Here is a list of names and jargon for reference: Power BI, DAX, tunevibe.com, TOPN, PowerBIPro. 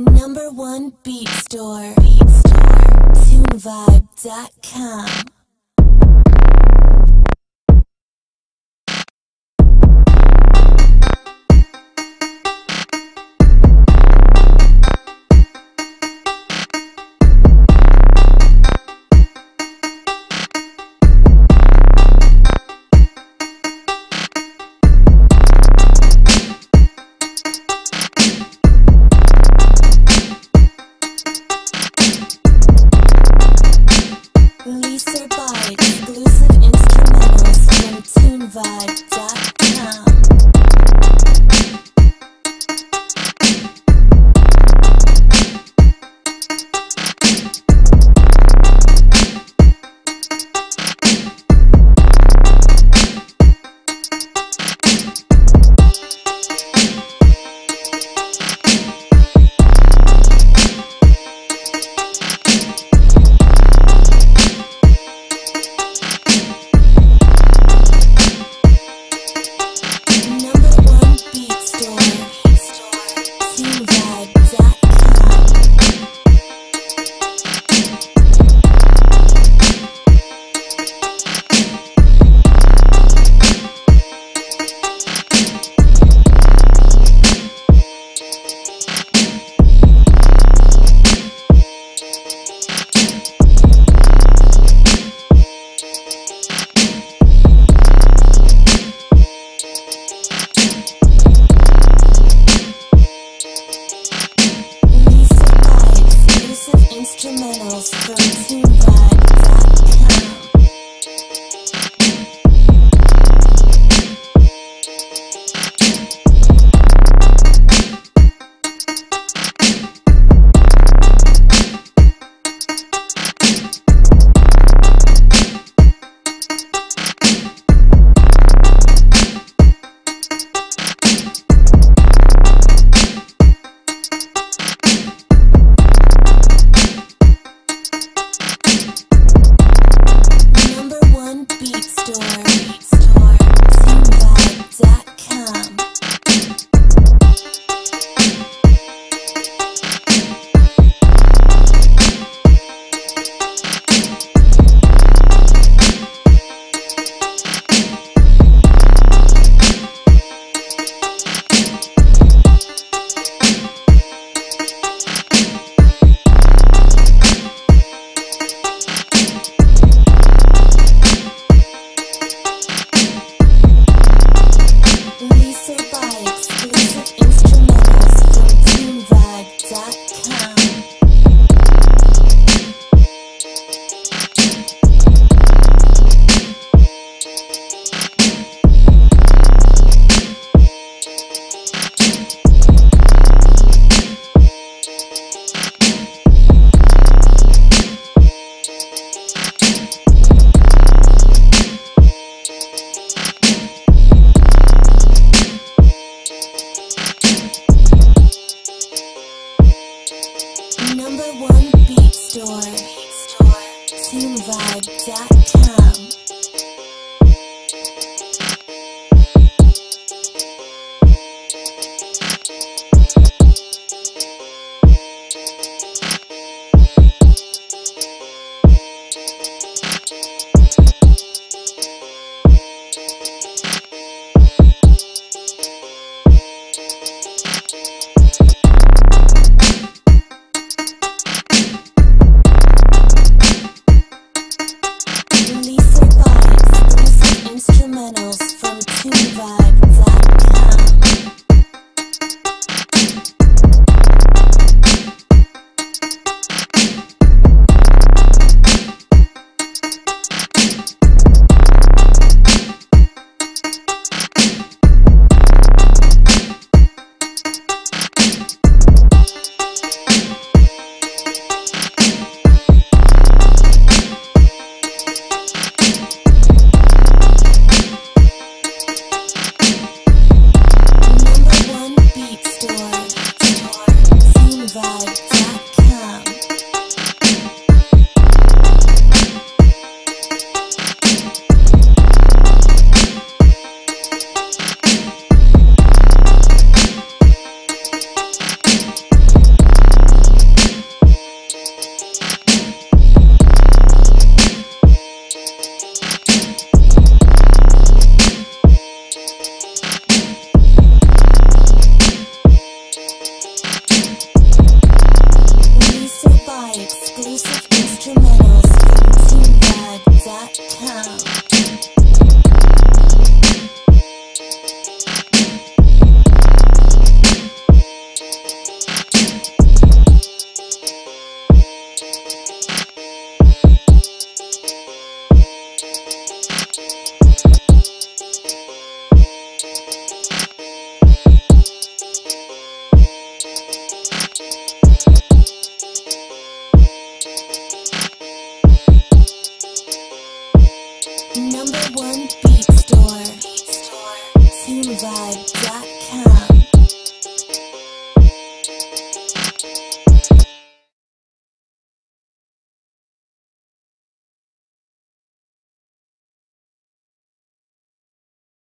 Number one beat store, tunevibe.com. Instrumentals from tunevibe.com. tunevibe.com. Tunevibe.